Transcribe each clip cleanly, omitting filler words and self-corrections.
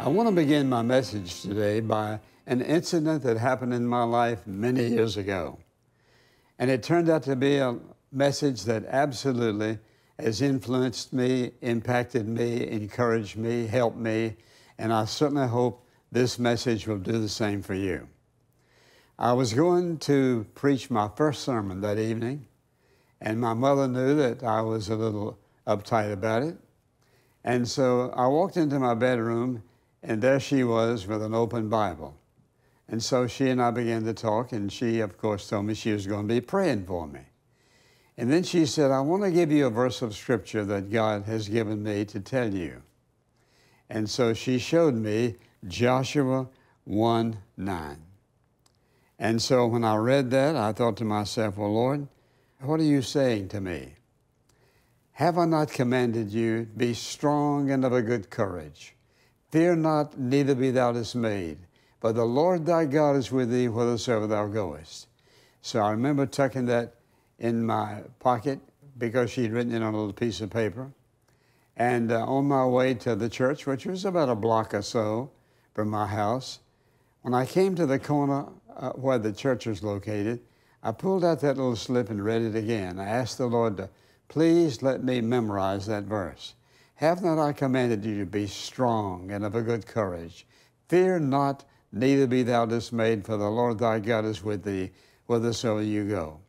I want to begin my message today by an incident that happened in my life many years ago. And it turned out to be a message that absolutely has influenced me, impacted me, encouraged me, helped me, and I certainly hope this message will do the same for you. I was going to preach my first sermon that evening, and my mother knew that I was a little uptight about it. And so I walked into my bedroom, and there she was with an open Bible. And so she and I began to talk, and she, of course, told me she was going to be praying for me. And then she said, I want to give you a verse of Scripture that God has given me to tell you. And so she showed me Joshua 1:9. And so when I read that, I thought to myself, well, Lord, what are you saying to me? Have I not commanded you, be strong and of a good courage? Fear not, neither be thou dismayed. But the Lord thy God is with thee whithersoever thou goest. So I remember tucking that in my pocket because she'd written it on a little piece of paper. And on my way to the church, which was about a block or so from my house, when I came to the corner where the church was located, I pulled out that little slip and read it again. I asked the Lord to please let me memorize that verse. Have not I commanded you to be strong and of a good courage? Fear not, neither be thou dismayed, for the Lord thy God is with thee, whithersoever you go.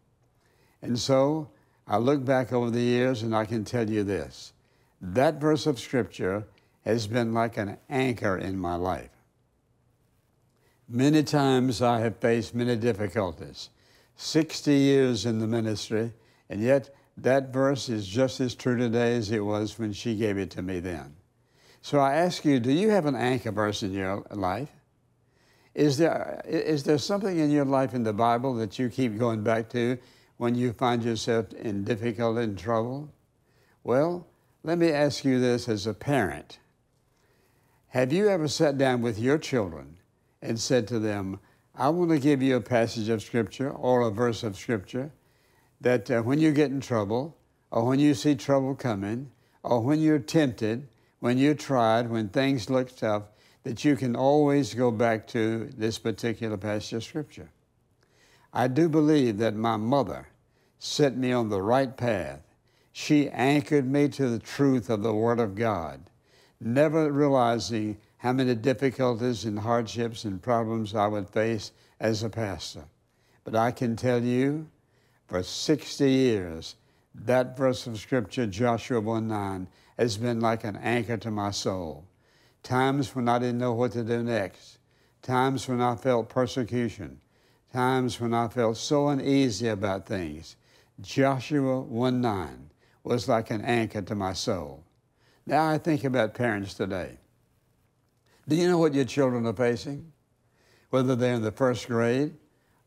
And so I look back over the years and I can tell you this. That verse of Scripture has been like an anchor in my life. Many times I have faced many difficulties. 60 years in the ministry, and yet that verse is just as true today as it was when she gave it to me then. So I ask you, do you have an anchor verse in your life? Is there something in your life in the Bible that you keep going back to when you find yourself in difficulty and trouble? Well, let me ask you this as a parent. Have you ever sat down with your children and said to them, I want to give you a passage of Scripture or a verse of Scripture that when you get in trouble or when you see trouble coming or when you're tempted, when you're tried, when things look tough, that you can always go back to this particular passage of Scripture. I do believe that my mother set me on the right path. She anchored me to the truth of the Word of God, never realizing how many difficulties and hardships and problems I would face as a pastor. But I can tell you, for 60 years, that verse of Scripture, Joshua 1:9, has been like an anchor to my soul. Times when I didn't know what to do next, times when I felt persecution, times when I felt so uneasy about things, Joshua 1:9 was like an anchor to my soul. Now I think about parents today. Do you know what your children are facing? Whether they're in the first grade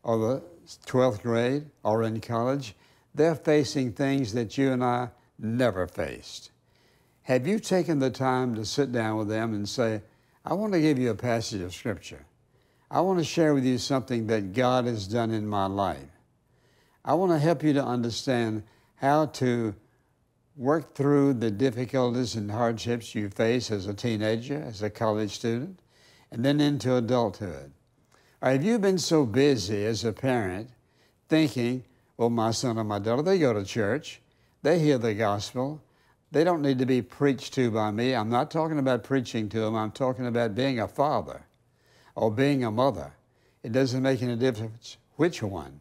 or the 12th grade or in college, they're facing things that you and I never faced. Have you taken the time to sit down with them and say, I want to give you a passage of Scripture. I want to share with you something that God has done in my life. I want to help you to understand how to work through the difficulties and hardships you face as a teenager, as a college student, and then into adulthood. Or have you been so busy as a parent thinking, well, my son or my daughter, they go to church, they hear the gospel, they don't need to be preached to by me. I'm not talking about preaching to them. I'm talking about being a father or being a mother. It doesn't make any difference which one.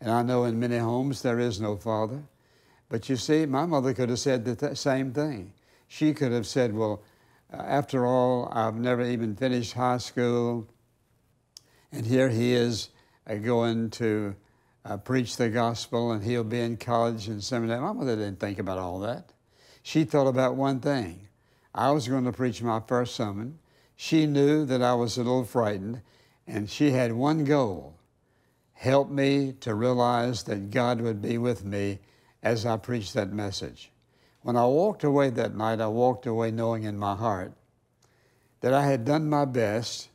And I know in many homes there is no father. But you see, my mother could have said the same thing. She could have said, well, after all, I've never even finished high school, and here he is going to preach the gospel, and he'll be in college and seminary. My mother didn't think about all that. She thought about one thing. I was going to preach my first sermon. She knew that I was a little frightened, and she had one goal, help me to realize that God would be with me as I preached that message. When I walked away that night, I walked away knowing in my heart that I had done my best,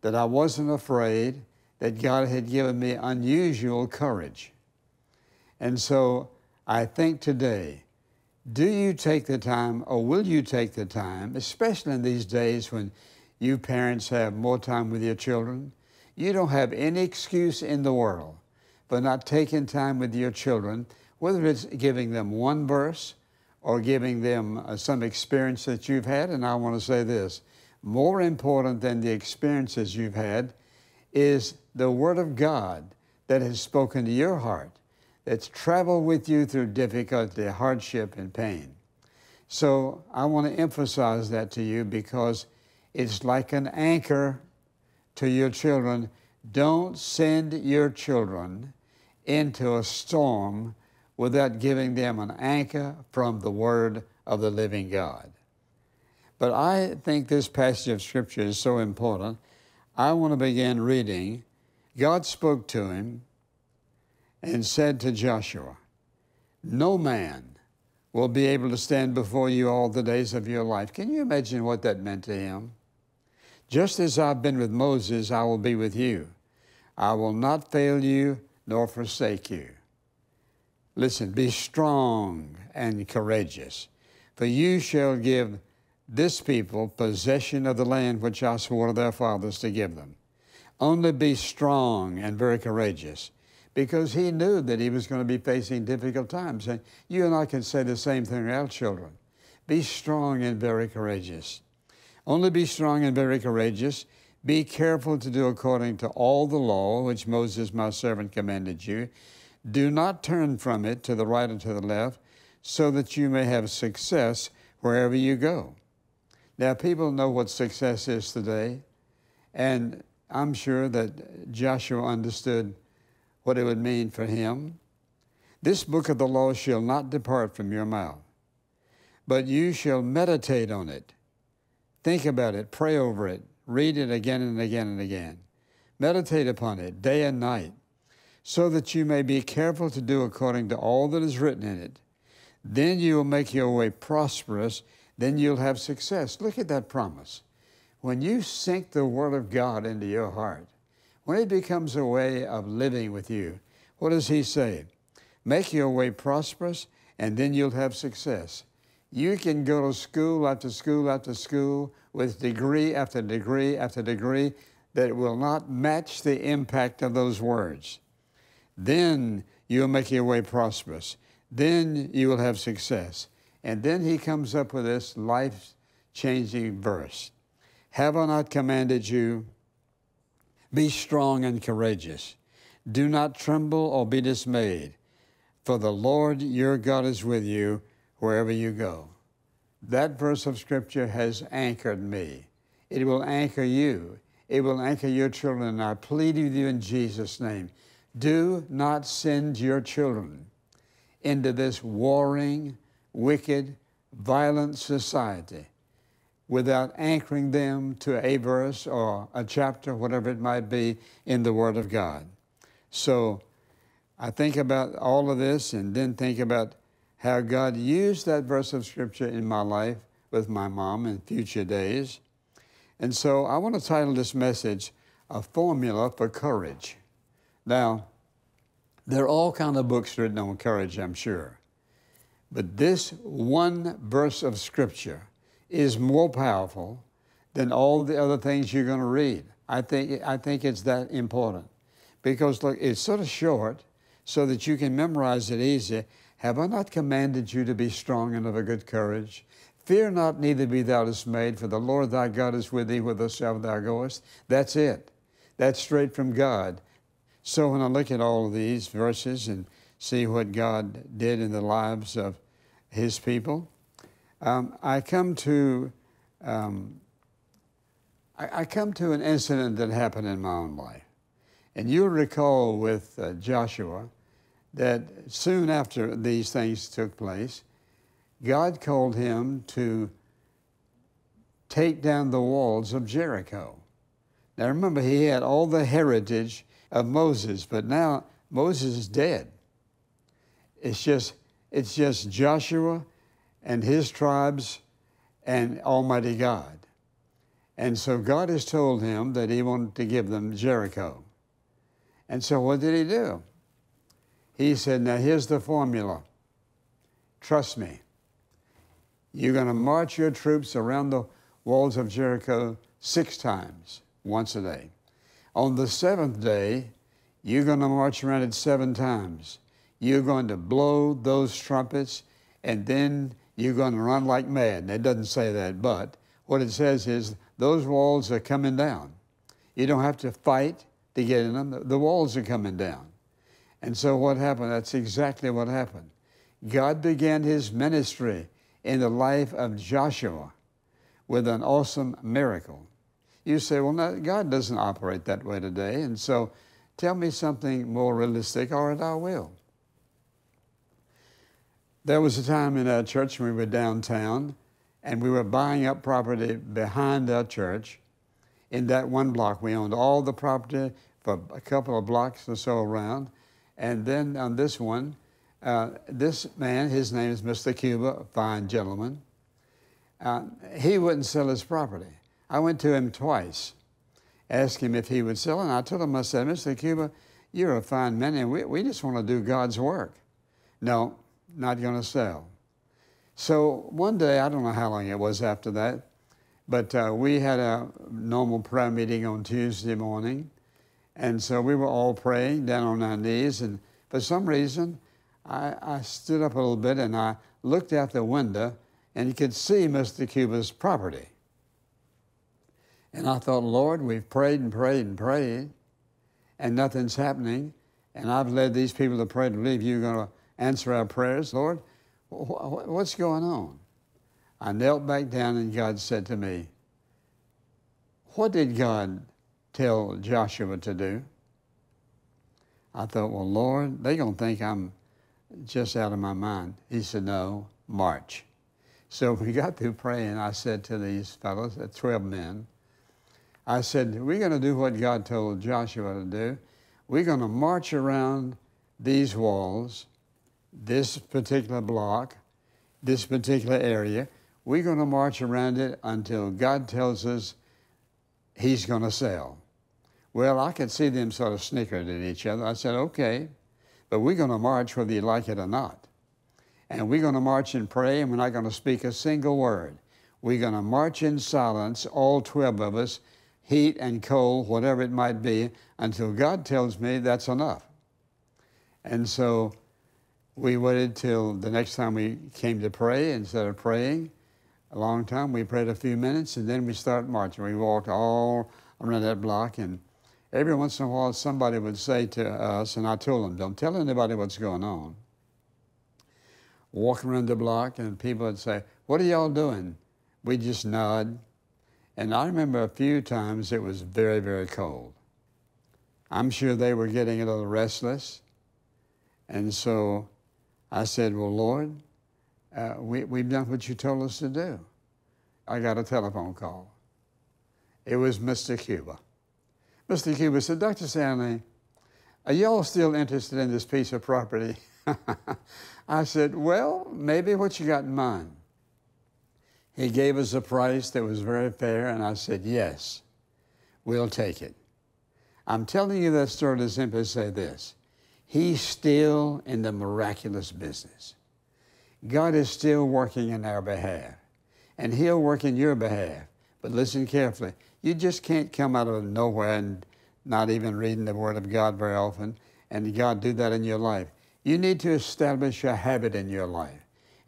that I wasn't afraid, that God had given me unusual courage. And so I think today, Do you take the time, or will you take the time, especially in these days when you parents have more time with your children? You don't have any excuse in the world for not taking time with your children, whether it's giving them one verse or giving them some experience that you've had. And I want to say this, more important than the experiences you've had is the Word of God that has spoken to your heart, that's traveled with you through difficulty, hardship, and pain. So I want to emphasize that to you because it's like an anchor to your children. Don't send your children into a storm without giving them an anchor from the Word of the living God. But I think this passage of Scripture is so important. I want to begin reading. God spoke to him and said to Joshua, "No man will be able to stand before you all the days of your life." Can you imagine what that meant to him? "Just as I've been with Moses, I will be with you. I will not fail you nor forsake you. Listen, be strong and courageous, for you shall give this people possession of the land which I swore to their fathers to give them." Only be strong and very courageous, because he knew that he was going to be facing difficult times. And you and I can say the same thing to our children. Be strong and very courageous. Only be strong and very courageous. Be careful to do according to all the law which Moses, my servant, commanded you. Do not turn from it to the right or to the left, so that you may have success wherever you go. Now, people know what success is today, and I'm sure that Joshua understood what it would mean for him. "This book of the law shall not depart from your mouth, but you shall meditate on it. Think about it, pray over it, read it again and again and again. Meditate upon it day and night, so that you may be careful to do according to all that is written in it. Then you will make your way prosperous, then you'll have success." Look at that promise. When you sink the Word of God into your heart, when it becomes a way of living with you, what does he say? Make your way prosperous, and then you'll have success. You can go to school after school after school with degree after degree after degree that will not match the impact of those words. Then you'll make your way prosperous. Then you will have success. And then he comes up with this life-changing verse. "Have I not commanded you? Be strong and courageous. Do not tremble or be dismayed, for the Lord your God is with you wherever you go." That verse of Scripture has anchored me. It will anchor you. It will anchor your children. And I plead with you in Jesus' name, do not send your children into this warring, wicked, violent society without anchoring them to a verse or a chapter, whatever it might be, in the Word of God. So I think about all of this and then think about how God used that verse of Scripture in my life with my mom in future days. And so I want to title this message, "A Formula for Courage." Now, there are all kinds of books written on courage, I'm sure. But this one verse of Scripture is more powerful than all the other things you're going to read. I think it's that important because, look, it's sort of short so that you can memorize it easy. "Have I not commanded you to be strong and of a good courage? Fear not, neither be thou dismayed, for the Lord thy God is with thee whithersoever thou goest." That's it. That's straight from God. So when I look at all of these verses and see what God did in the lives of His people, I come to an incident that happened in my own life. And you'll recall with Joshua that soon after these things took place, God called him to take down the walls of Jericho. Now remember, he had all the heritage of Moses, but now Moses is dead. It's just Joshua and his tribes and Almighty God. And so God has told him that he wanted to give them Jericho. And so what did he do? He said, "Now here's the formula. Trust me. You're going to march your troops around the walls of Jericho 6 times, once a day. On the 7th day, you're going to march around it 7 times. You're going to blow those trumpets, and then you're going to run like mad. And it doesn't say that, but what it says is those walls are coming down. You don't have to fight to get in them. The walls are coming down. And so what happened? That's exactly what happened. God began his ministry in the life of Joshua with an awesome miracle. You say, well, no, God doesn't operate that way today, and so tell me something more realistic, or I will. There was a time in our church when we were downtown, and we were buying up property behind our church. In that one block, we owned all the property for a couple of blocks or so around. And then on this one, this man, his name is Mr. Cuba, a fine gentleman, he wouldn't sell his property. I went to him twice, asked him if he would sell it, and I told him, I said, Mr. Cuba, you're a fine man, and we just want to do God's work. No, not going to sell. So one day, I don't know how long it was after that, but we had a normal prayer meeting on Tuesday morning, and so we were all praying down on our knees, and for some reason, I stood up a little bit, and I looked out the window, and you could see Mr. Cuba's property. And I thought, Lord, we've prayed and prayed and prayed, and nothing's happening, and I've led these people to pray to believe you're going to answer our prayers. Lord, what's going on? I knelt back down, and God said to me, what did God tell Joshua to do? I thought, well, Lord, they're going to think I'm just out of my mind. He said, no, march. So we got through praying. I said to these fellows, 12 men, I said, we're going to do what God told Joshua to do. We're going to march around these walls, this particular block, this particular area. We're going to march around it until God tells us he's going to sell. Well, I could see them sort of snickering at each other. I said, okay, but we're going to march whether you like it or not. And we're going to march and pray, and we're not going to speak a single word. We're going to march in silence, all 12 of us, heat and cold, whatever it might be, until God tells me that's enough. And so we waited till the next time we came to pray. Instead of praying a long time, we prayed a few minutes, and then we started marching. We walked all around that block, and every once in a while somebody would say to us, and I told them, don't tell anybody what's going on. Walking around the block, and people would say, what are y'all doing? We'd just nod. And I remember a few times it was very, very cold. I'm sure they were getting a little restless. And so I said, well, Lord, we've done what you told us to do. I got a telephone call. It was Mr. Cuba. Mr. Cuba said, Dr. Stanley, are y'all still interested in this piece of property? I said, well, maybe what you got in mind. He gave us a price that was very fair, and I said, yes, we'll take it. I'm telling you that story to simply say this. He's still in the miraculous business. God is still working in our behalf, and he'll work in your behalf. But listen carefully. You just can't come out of nowhere and not even reading the Word of God very often, and God do that in your life. You need to establish a habit in your life.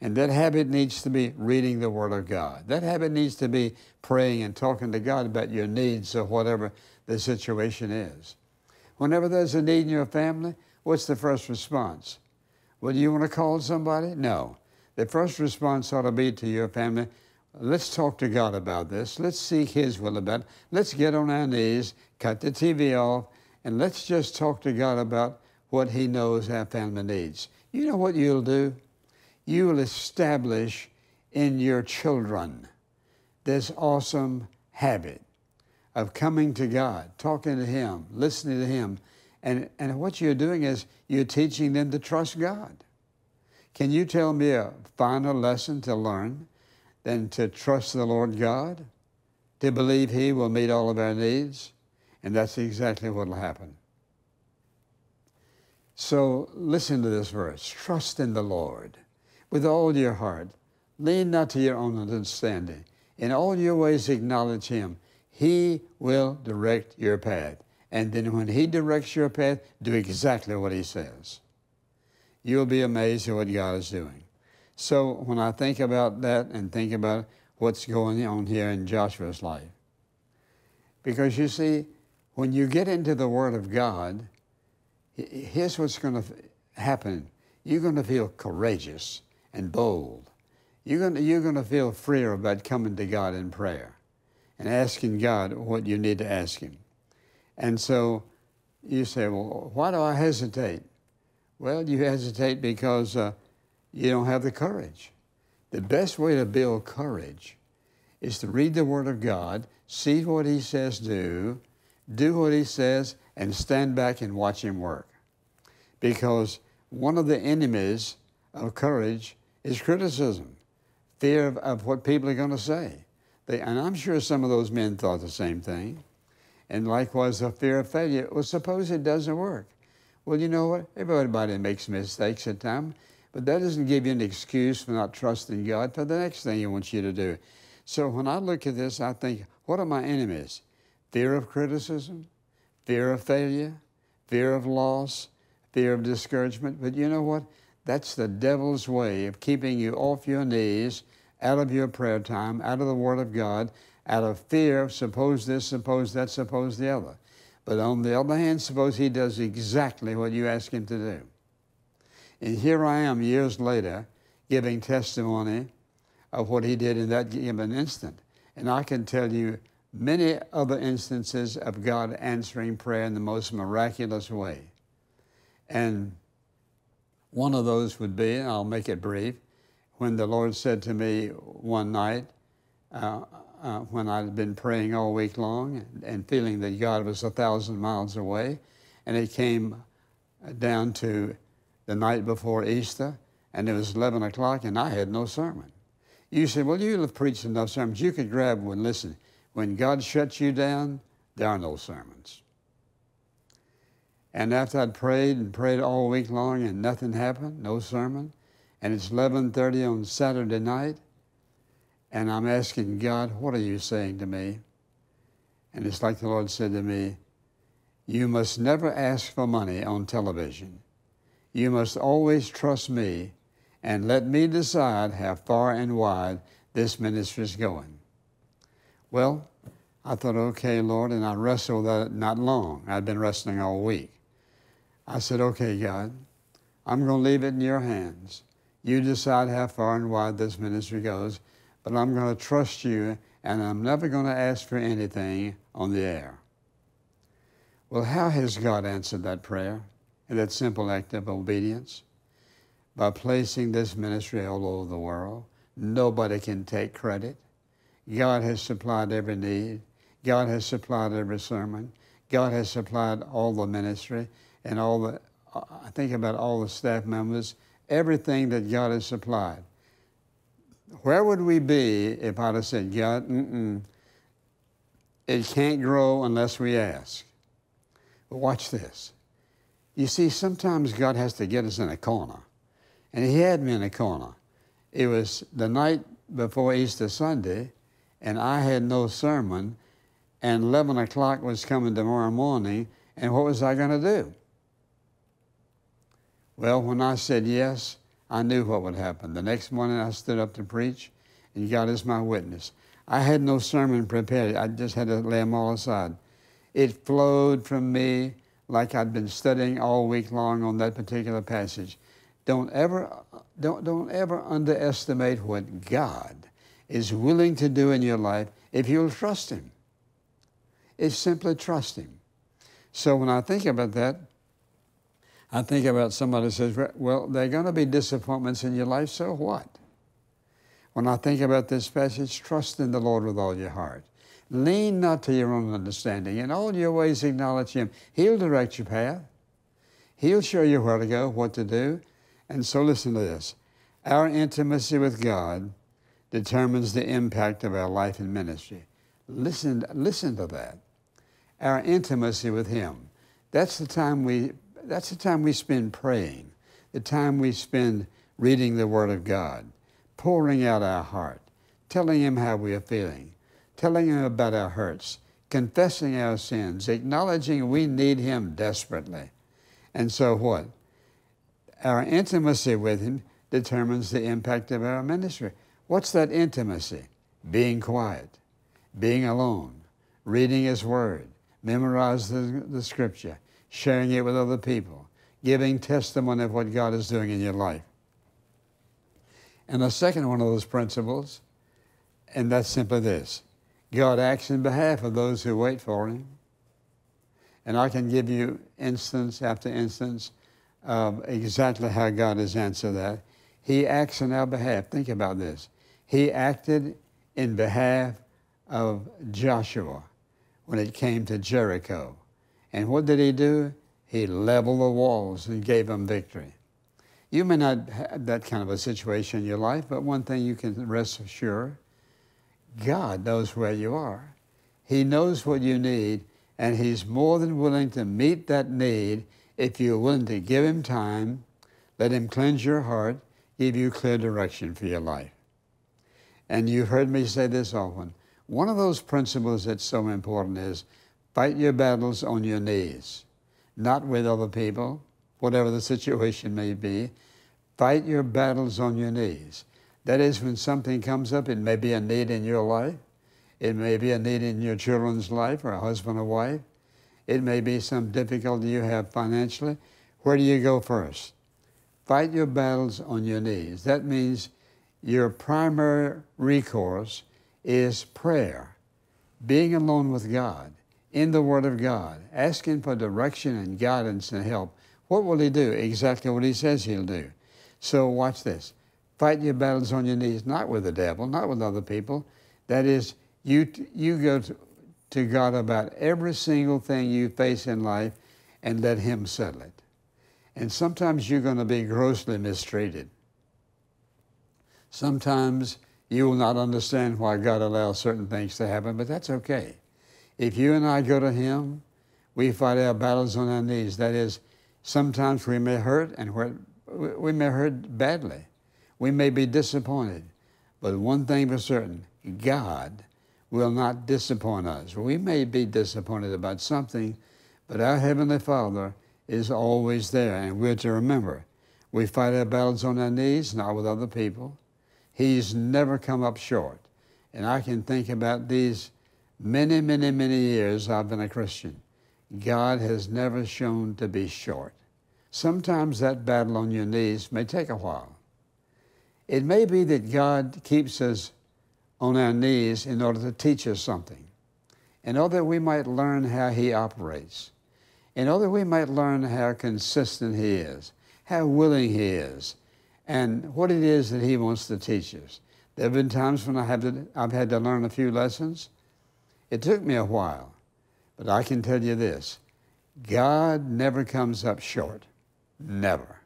And that habit needs to be reading the Word of God. That habit needs to be praying and talking to God about your needs or whatever the situation is. Whenever there's a need in your family, what's the first response? Well, do you want to call somebody? No. The first response ought to be to your family, let's talk to God about this. Let's seek his will about it. Let's get on our knees, cut the TV off, and let's just talk to God about what he knows our family needs. You know what you'll do? You will establish in your children this awesome habit of coming to God, talking to him, listening to him. And what you're doing is you're teaching them to trust God. Can you tell me a finer lesson to learn than to trust the Lord God, to believe he will meet all of our needs? And that's exactly what will happen. So listen to this verse, trust in the Lord with all your heart. Lean not to your own understanding. In all your ways acknowledge him. He will direct your path. And then when he directs your path, do exactly what he says. You'll be amazed at what God is doing. So when I think about that and think about what's going on here in Joshua's life, because you see, when you get into the Word of God, here's what's going to happen. You're going to feel courageous and bold. You're going to feel freer about coming to God in prayer and asking God what you need to ask him. And so you say, well, why do I hesitate? Well, you hesitate because you don't have the courage. The best way to build courage is to read the Word of God, see what he says do what he says, and stand back and watch him work. Because one of the enemies of courage is criticism. Fear of what people are going to say. And I'm sure some of those men thought the same thing. And likewise, the fear of failure. Well, suppose it doesn't work. Well, you know what? Everybody makes mistakes at times, but that doesn't give you an excuse for not trusting God for the next thing he wants you to do. So when I look at this, I think, what are my enemies? Fear of criticism, fear of failure, fear of loss, fear of discouragement. But you know what? That's the devil's way of keeping you off your knees, out of your prayer time, out of the Word of God, out of fear of suppose this, suppose that, suppose the other. But on the other hand, suppose he does exactly what you ask him to do. And here I am years later giving testimony of what he did in that given instant. And I can tell you many other instances of God answering prayer in the most miraculous way. And one of those would be, and I'll make it brief, when the Lord said to me one night, when I'd been praying all week long and feeling that God was 1,000 miles away, and it came down to the night before Easter, and it was 11 o'clock, and I had no sermon. You say, well, you'll have preached enough sermons. You could grab one. Listen, when God shuts you down, there are no sermons. And after I'd prayed and prayed all week long and nothing happened, no sermon, and it's 11:30 on Saturday night, and I'm asking God, what are you saying to me? And it's like the Lord said to me, you must never ask for money on television. You must always trust me and let me decide how far and wide this ministry is going. Well, I thought, okay, Lord, and I wrestled that not long. I'd been wrestling all week. I said, okay, God, I'm going to leave it in your hands. You decide how far and wide this ministry goes, but I'm going to trust you, and I'm never going to ask for anything on the air. Well, how has God answered that prayer and that simple act of obedience? By placing this ministry all over the world. Nobody can take credit. God has supplied every need. God has supplied every sermon. God has supplied all the ministry. And all the, I think about all the staff members, everything that God has supplied. Where would we be if I'd have said, God, it can't grow unless we ask? But watch this. You see, sometimes God has to get us in a corner. And he had me in a corner. It was the night before Easter Sunday, and I had no sermon, and 11 o'clock was coming tomorrow morning, and what was I going to do? Well, when I said yes, I knew what would happen. The next morning I stood up to preach, and God is my witness. I had no sermon prepared. I just had to lay them all aside. It flowed from me like I'd been studying all week long on that particular passage. Don't ever underestimate what God is willing to do in your life if you'll trust him. It's simply trust him. So when I think about that, I think about somebody who says, well, there are going to be disappointments in your life, so what? When I think about this passage, trust in the Lord with all your heart. Lean not to your own understanding. In all your ways acknowledge him. He'll direct your path. He'll show you where to go, what to do. And so listen to this. Our intimacy with God determines the impact of our life and ministry. Listen to that. Our intimacy with him. That's the time we spend praying, the time we spend reading the Word of God, pouring out our heart, telling Him how we are feeling, telling Him about our hurts, confessing our sins, acknowledging we need Him desperately. And so what? Our intimacy with Him determines the impact of our ministry. What's that intimacy? Being quiet, being alone, reading His Word, memorizing the Scripture, sharing it with other people, giving testimony of what God is doing in your life. And the second one of those principles, and that's simply this: God acts in behalf of those who wait for Him. And I can give you instance after instance of exactly how God has answered that. He acts in our behalf. Think about this. He acted in behalf of Joshua when it came to Jericho. And what did he do? He leveled the walls and gave them victory. You may not have that kind of a situation in your life, but one thing you can rest assured, God knows where you are. He knows what you need, and He's more than willing to meet that need if you're willing to give Him time, let Him cleanse your heart, give you clear direction for your life. And you've heard me say this often. One of those principles that's so important is fight your battles on your knees, not with other people, whatever the situation may be. Fight your battles on your knees. That is, when something comes up, it may be a need in your life. It may be a need in your children's life or a husband or wife. It may be some difficulty you have financially. Where do you go first? Fight your battles on your knees. That means your primary recourse is prayer, being alone with God, in the Word of God, asking for direction and guidance and help. What will He do? Exactly what He says He'll do. So watch this. Fight your battles on your knees, not with the devil, not with other people. That is, you go to God about every single thing you face in life and let Him settle it. And sometimes you're going to be grossly mistreated. Sometimes you will not understand why God allows certain things to happen, but that's okay. If you and I go to Him, we fight our battles on our knees. That is, sometimes we may hurt, and we may hurt badly. We may be disappointed, but one thing for certain, God will not disappoint us. We may be disappointed about something, but our Heavenly Father is always there, and we're to remember, we fight our battles on our knees, not with other people. He's never come up short. And I can think about these many, many, many years I've been a Christian. God has never shown to be short. Sometimes that battle on your knees may take a while. It may be that God keeps us on our knees in order to teach us something, in order that we might learn how He operates, in order we might learn how consistent He is, how willing He is, and what it is that He wants to teach us. There have been times when I've had to learn a few lessons. It took me a while, but I can tell you this, God never comes up short, never.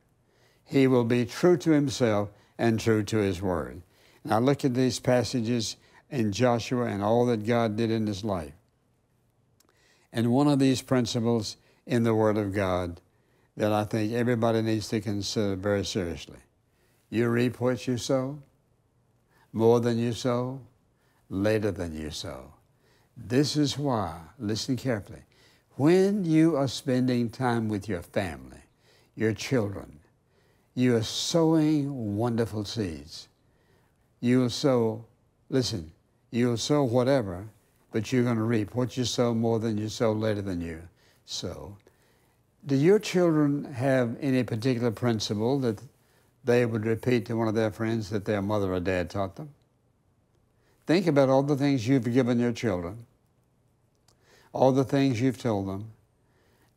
He will be true to Himself and true to His Word. Now look at these passages in Joshua and all that God did in his life. And one of these principles in the Word of God that I think everybody needs to consider very seriously. You reap what you sow, more than you sow, later than you sow. This is why, listen carefully, when you are spending time with your family, your children, you are sowing wonderful seeds. You'll sow, listen, you'll sow whatever, but you're going to reap what you sow, more than you sow, later than you sow. Do your children have any particular principle that they would repeat to one of their friends that their mother or dad taught them? Think about all the things you've given your children, all the things you've told them.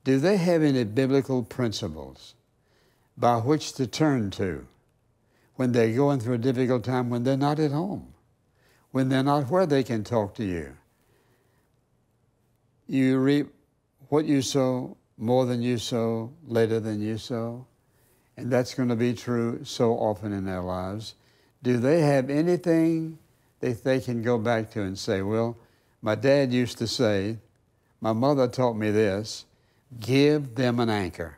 Do they have any biblical principles by which to turn to when they're going through a difficult time, when they're not at home, when they're not where they can talk to you? You reap what you sow, more than you sow, later than you sow, and that's going to be true so often in their lives. Do they have anything that they can go back to and say, well, my dad used to say, my mother taught me this? Give them an anchor.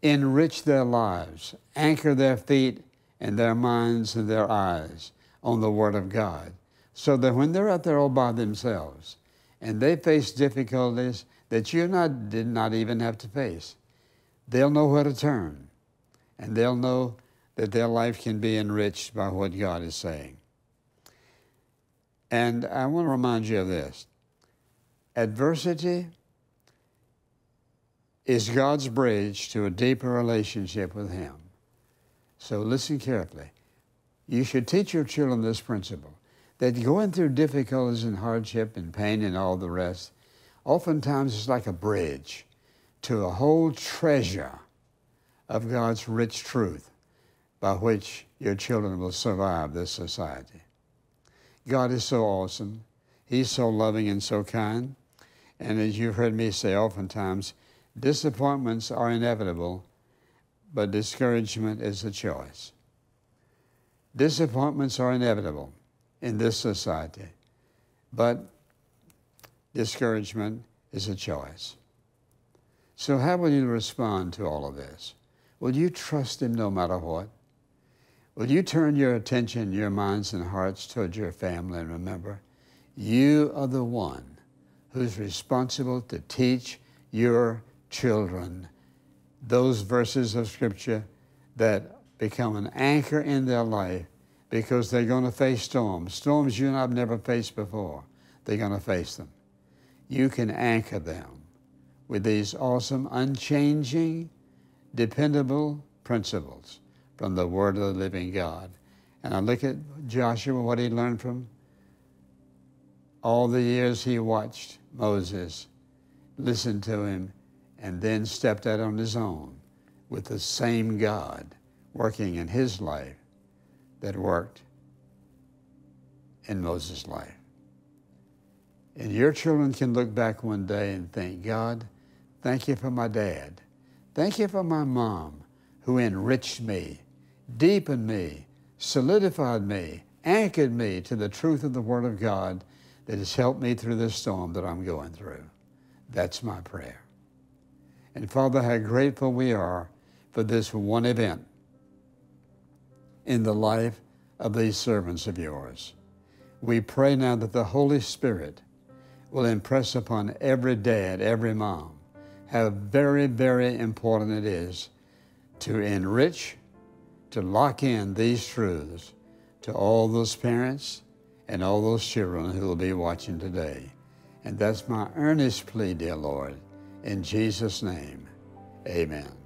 Enrich their lives, anchor their feet and their minds and their eyes on the Word of God, so that when they're out there all by themselves and they face difficulties that you and I did not even have to face, they'll know where to turn, and they'll know that their life can be enriched by what God is saying. And I want to remind you of this. Adversity is God's bridge to a deeper relationship with Him. So listen carefully. You should teach your children this principle, that going through difficulties and hardship and pain and all the rest, oftentimes it's like a bridge to a whole treasure of God's rich truth by which your children will survive this society. God is so awesome. He's so loving and so kind. And as you've heard me say oftentimes, disappointments are inevitable, but discouragement is a choice. Disappointments are inevitable in this society, but discouragement is a choice. So how will you respond to all of this? Will you trust Him no matter what? Will you turn your attention, your minds and hearts towards your family, and remember, you are the one who's responsible to teach your children those verses of Scripture that become an anchor in their life, because they're going to face storms, storms you and I have never faced before. They're going to face them. You can anchor them with these awesome, unchanging, dependable principles from the Word of the living God. And I look at Joshua, what he learned from all the years he watched Moses, listened to him, and then stepped out on his own with the same God working in his life that worked in Moses' life. And your children can look back one day and think, God, thank you for my dad. Thank you for my mom, who enriched me, deepened me, solidified me, anchored me to the truth of the Word of God that has helped me through this storm that I'm going through. That's my prayer. And Father, how grateful we are for this one event in the life of these servants of yours. We pray now that the Holy Spirit will impress upon every dad, every mom, how very, very important it is to enrich, to lock in these truths to all those parents and all those children who will be watching today. And that's my earnest plea, dear Lord, in Jesus' name, amen.